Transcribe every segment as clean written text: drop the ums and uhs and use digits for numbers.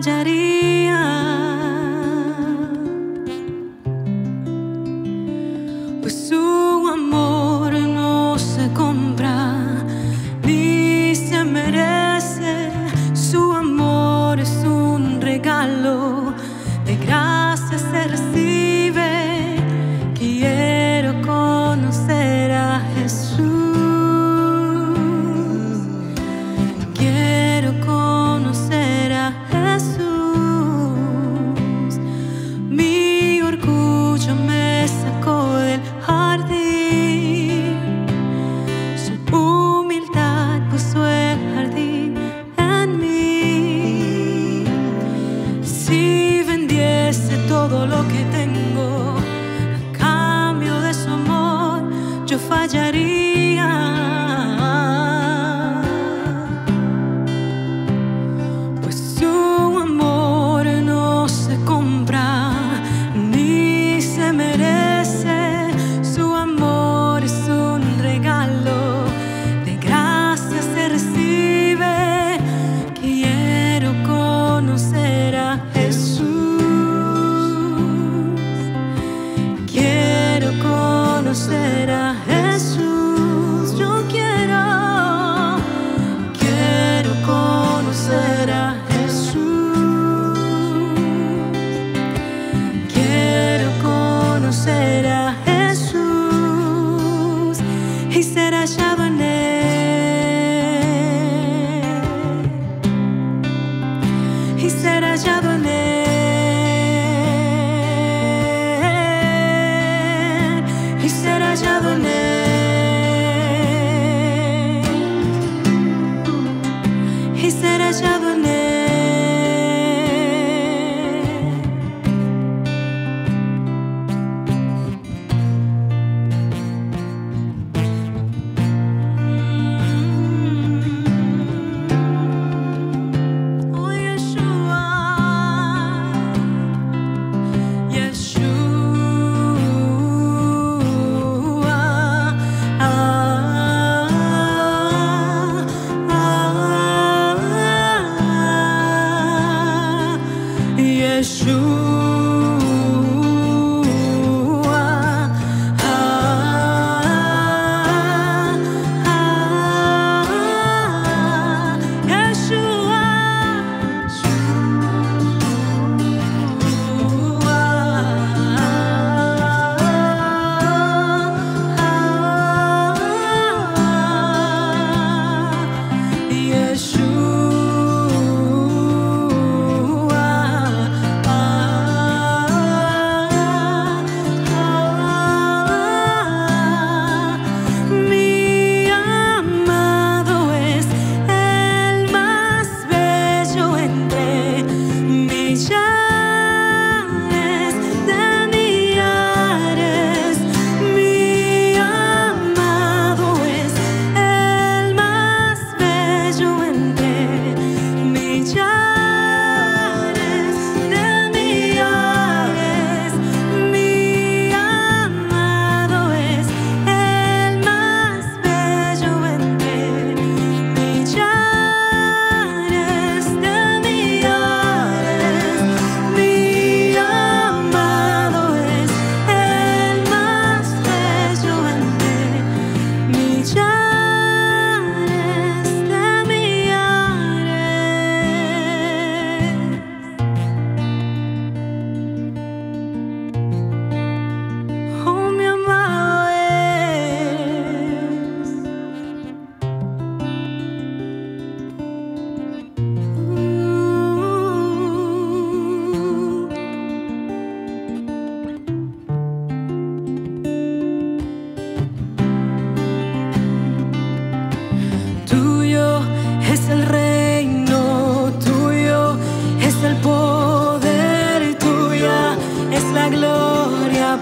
callaría. Pues su amor no se compra ni se merece. Su amor es un regalo, de gracia se recibe. Quiero conocer a Jesús. Todo lo que tengo a cambio de su amor, yo fallaría. Pues su amor no se compra ni se merece. Su amor es un regalo, de gracia se recibe. Quiero conocer a Jesús. Será Jesús, yo quiero conocer a Jesús, quiero conocer a Jesús y ser hallado en él, y ser hallado en él. Y ser hallado en él. Oh, Yeshua, Yeshua. Yeshua, Yeshua, Yeshua.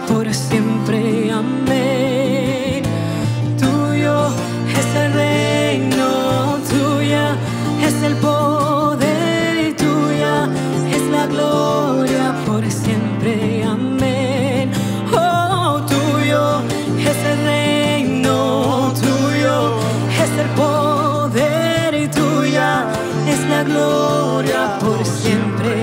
Por siempre, amén. Tuyo es el reino, tuya es el poder, tuya es la gloria por siempre, amén. Oh, tuyo es el reino, tuyo es el poder, tuya es la gloria por siempre.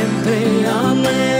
siempre amé.